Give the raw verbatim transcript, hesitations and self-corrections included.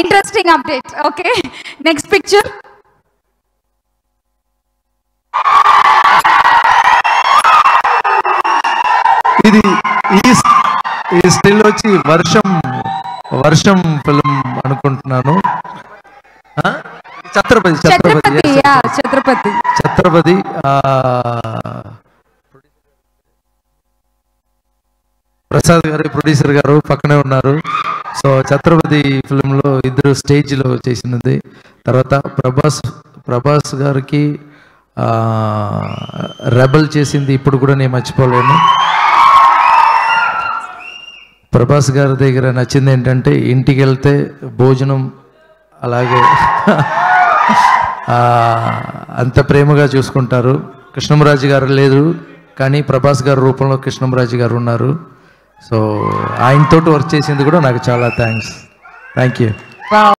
Interesting update. Okay. Next picture. This is is trilogy Varsham Varsham film anukuntunanu. Huh? Chatrapathi. Chatrapathi. Chatrapathi. Yeah, Chatrapathi. Chatrapathi. Uh, Prasad garu producer garu pakkane unnaru. So Chatrapathi film lo idru stage lo chesinadi tarvata Prabhas Prabhas gariki rebel chesindi ippudu kuda nenu marchipolenu. Prabhas garu degara nachindi entante intiki velthe bhojanam alage anta premaga chusukuntaru. Krishnamraju garu ledu kani Prabhas garu roopamlo Krishnamraju garu unnaru. So, I am taught to work chasing the good on a chala. Thanks. Thank you. Wow.